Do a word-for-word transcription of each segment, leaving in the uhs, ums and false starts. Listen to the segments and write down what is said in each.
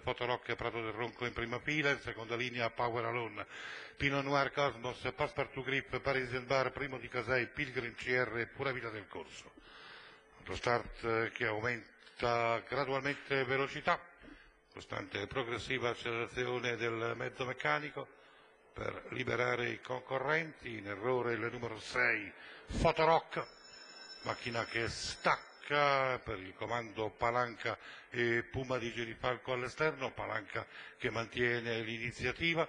Fotorock e Prato del Ronco in prima fila, in seconda linea Power Alone, Pinot Noir Cosmos, Passepartout Grip, Parisian Bar, Primo di Casei, Pilgrim C R e Pura Vida del Corso. Lo start che aumenta gradualmente velocità, costante e progressiva accelerazione del mezzo meccanico per liberare i concorrenti. In errore il numero sei Fotorock, macchina che stacca per il comando Palanca e Puma di Girifalco all'esterno, Palanca che mantiene l'iniziativa,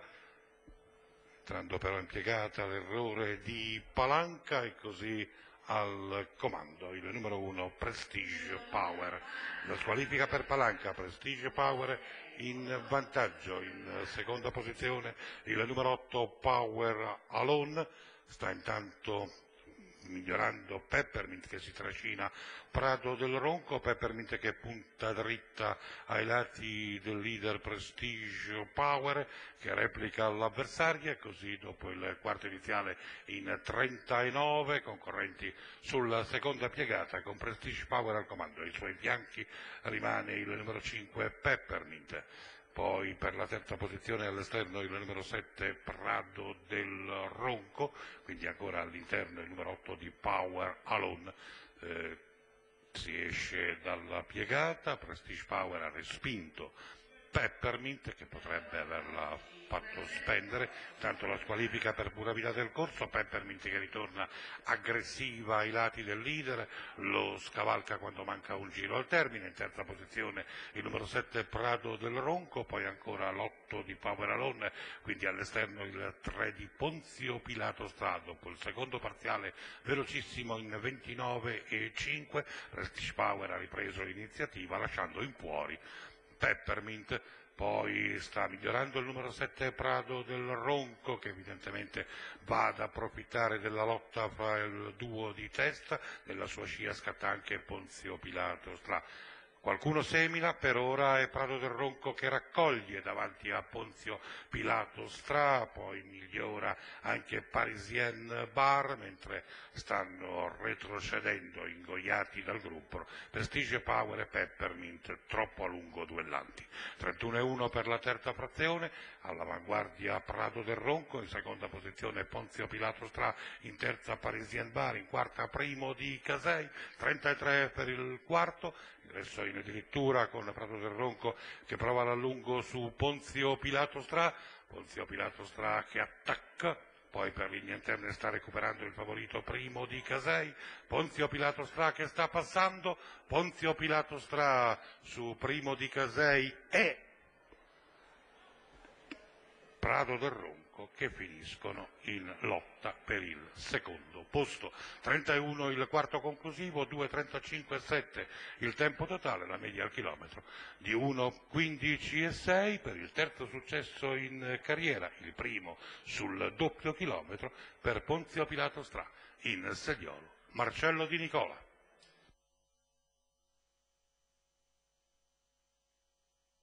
entrando però impiegata l'errore di Palanca e così al comando il numero uno Prestige Power. La squalifica per Palanca, Prestige Power in vantaggio. In seconda posizione il numero otto Power Alone, sta intanto migliorando Peppermint che si trascina Prato del Ronco, Peppermint che punta dritta ai lati del leader Prestige Power che replica l'avversaria, così dopo il quarto iniziale in trentanove concorrenti sulla seconda piegata con Prestige Power al comando. Ai suoi fianchi rimane il numero cinque Peppermint, poi per la terza posizione all'esterno il numero sette Prato del Ronco, quindi ancora all'interno il numero otto di Power Alone. Eh, si esce dalla piegata, Prestige Power ha respinto Peppermint che potrebbe averla fatto spendere, tanto la squalifica per Pura Vida del Corso, Peppermint che ritorna aggressiva ai lati del leader, lo scavalca quando manca un giro al termine. In terza posizione il numero sette Prato del Ronco, poi ancora l'otto di Power Alone, quindi all'esterno il tre di Ponzio Pilato Strà, dopo il secondo parziale velocissimo in ventinove e cinque, Prestige Power ha ripreso l'iniziativa lasciando in fuori Peppermint. Poi sta migliorando il numero sette Prato del Ronco che evidentemente va ad approfittare della lotta fra il duo di testa, nella sua scia scatta anche Ponzio Pilato Strà. Qualcuno semina, per ora è Prato del Ronco che raccoglie davanti a Ponzio Pilato Strà, poi migliora anche Parisian Bar, mentre stanno retrocedendo ingoiati dal gruppo Prestige Power e Peppermint, troppo a lungo duellanti. trentuno e uno per la terza frazione, all'avanguardia Prato del Ronco, in seconda posizione Ponzio Pilato Strà, in terza Parisian Bar, in quarta Primo di Casei, trentatré per il quarto, ingresso in addirittura con Prato del Ronco che prova l'allungo su Ponzio Pilato Strà, Ponzio Pilato Strà che attacca, poi per linea interna sta recuperando il favorito Primo di Casei, Ponzio Pilato Strà che sta passando, Ponzio Pilato Strà su Primo di Casei e Prato del Ronco che finiscono in lotta per il secondo posto. trentuno il quarto conclusivo, due trentacinque e sette il tempo totale, la media al chilometro di uno quindici e sei per il terzo successo in carriera, il primo sul doppio chilometro per Ponzio Pilato Strà, in sediolo Marcello Di Nicola.